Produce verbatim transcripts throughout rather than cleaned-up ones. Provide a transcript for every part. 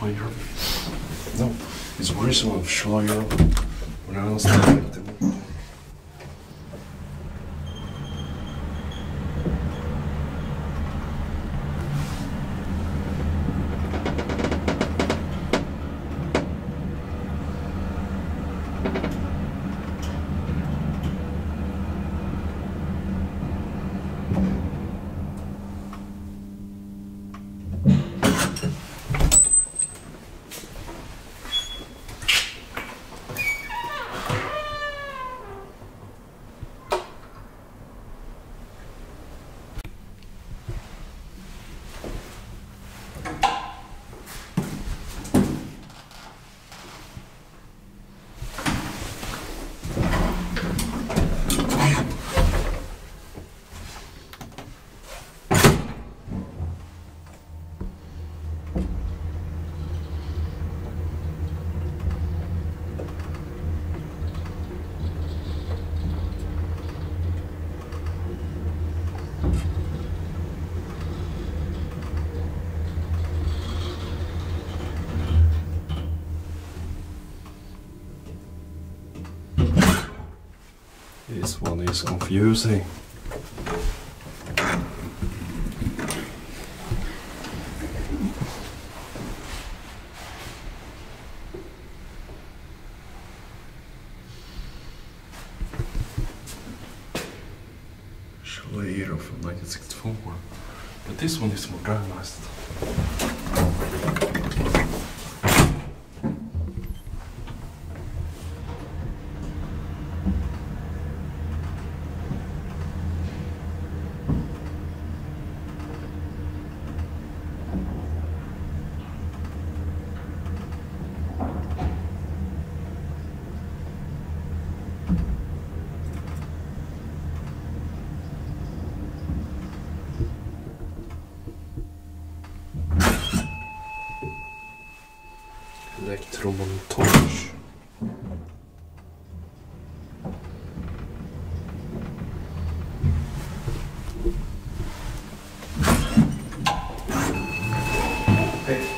Why Europe? No, it's worrisome of Schlieren Europe. When I was like them. This one is confusing. Schlieren from nineteen sixty-four, but this one is more modernized. Elektromontage. Hey.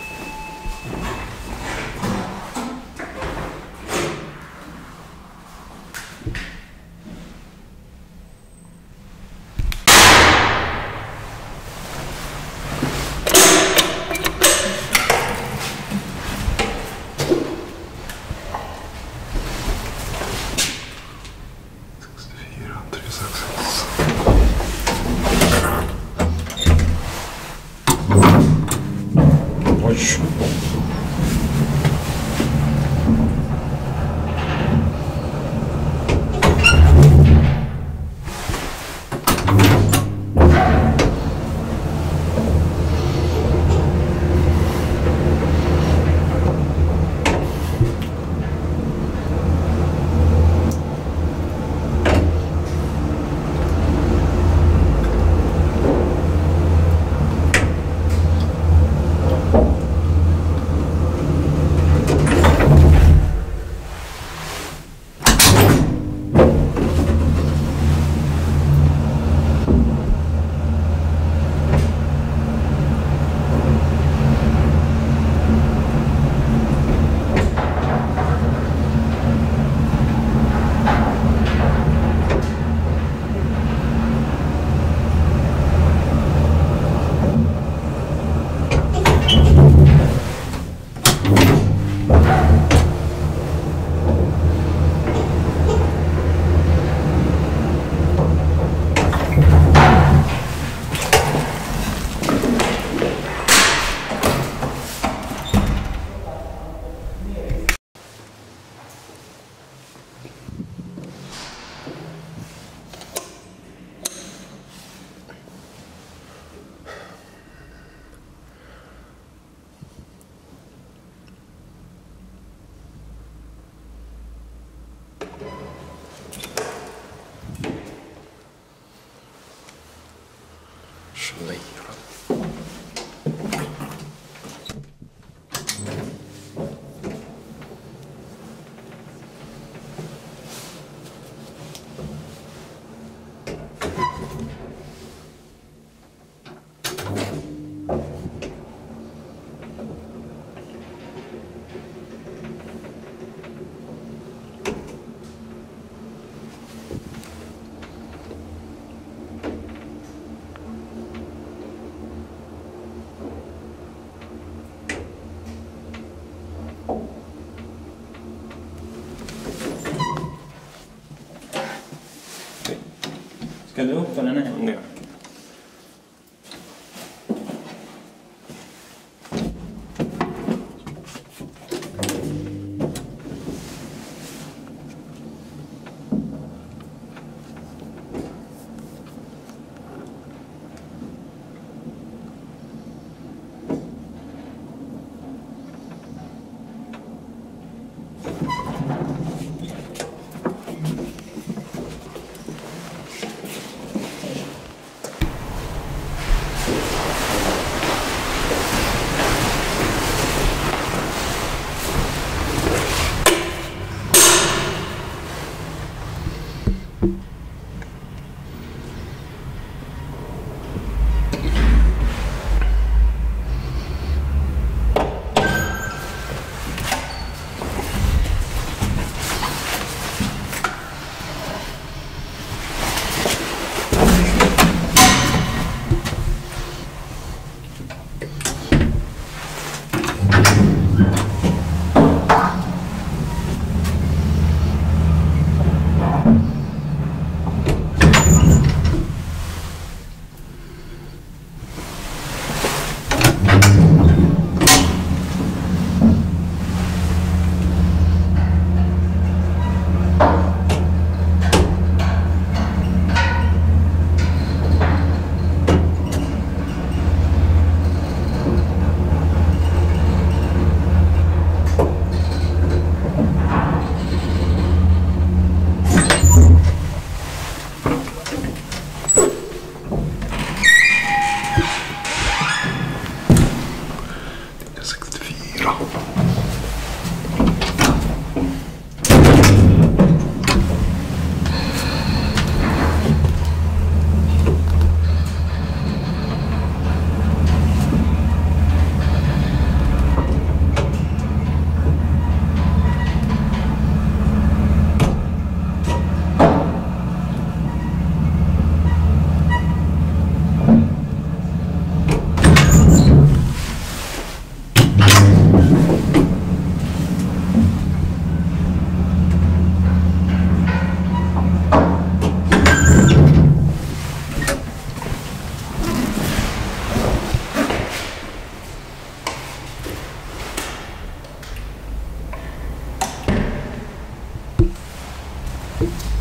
Ska du upp eller nej? Nej. Thank you.